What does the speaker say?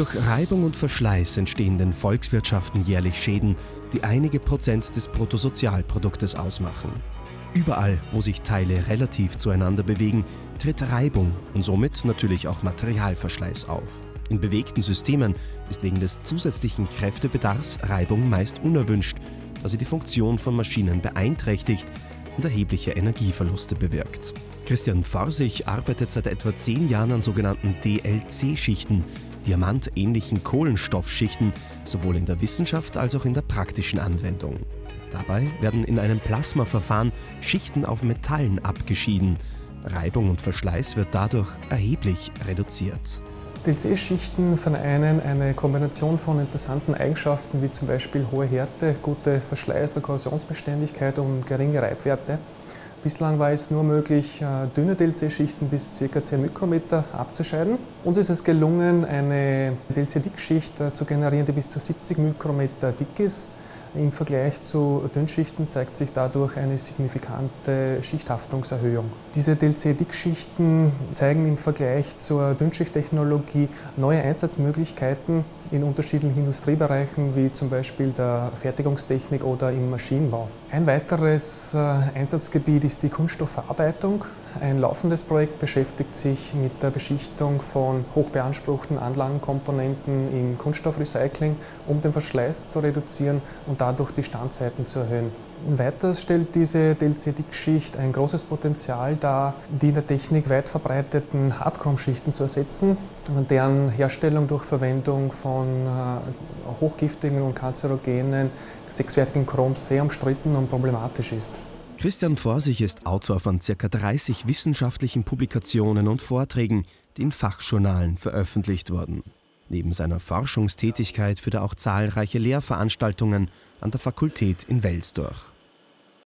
Durch Reibung und Verschleiß entstehen den Volkswirtschaften jährlich Schäden, die einige Prozent des Bruttosozialproduktes ausmachen. Überall, wo sich Teile relativ zueinander bewegen, tritt Reibung und somit natürlich auch Materialverschleiß auf. In bewegten Systemen ist wegen des zusätzlichen Kräftebedarfs Reibung meist unerwünscht, da sie die Funktion von Maschinen beeinträchtigt und erhebliche Energieverluste bewirkt. Christian Forsich arbeitet seit etwa 10 Jahren an sogenannten DLC-Schichten, diamantähnlichen Kohlenstoffschichten, sowohl in der Wissenschaft als auch in der praktischen Anwendung. Dabei werden in einem Plasmaverfahren Schichten auf Metallen abgeschieden. Reibung und Verschleiß wird dadurch erheblich reduziert. DLC-Schichten vereinen eine Kombination von interessanten Eigenschaften wie zum Beispiel hohe Härte, gute Verschleiß- und Korrosionsbeständigkeit und geringe Reibwerte. Bislang war es nur möglich, dünne DLC-Schichten bis ca. 10 Mikrometer abzuscheiden. Uns ist es gelungen, eine DLC-Dickschicht zu generieren, die bis zu 70 Mikrometer dick ist. Im Vergleich zu Dünnschichten zeigt sich dadurch eine signifikante Schichthaftungserhöhung. Diese DLC-Dickschichten zeigen im Vergleich zur Dünnschichttechnologie neue Einsatzmöglichkeiten in unterschiedlichen Industriebereichen, wie zum Beispiel der Fertigungstechnik oder im Maschinenbau. Ein weiteres Einsatzgebiet ist die Kunststoffverarbeitung. Ein laufendes Projekt beschäftigt sich mit der Beschichtung von hochbeanspruchten Anlagenkomponenten im Kunststoffrecycling, um den Verschleiß zu reduzieren und dadurch die Standzeiten zu erhöhen. Weiters stellt diese DLC-Dickschicht ein großes Potenzial dar, die in der Technik weit verbreiteten Hartchromschichten zu ersetzen, deren Herstellung durch Verwendung von hochgiftigen und kanzerogenen sechswertigen Chroms sehr umstritten und problematisch ist. Christian Forsich ist Autor von ca. 30 wissenschaftlichen Publikationen und Vorträgen, die in Fachjournalen veröffentlicht wurden. Neben seiner Forschungstätigkeit führt er auch zahlreiche Lehrveranstaltungen an der Fakultät in Wels durch.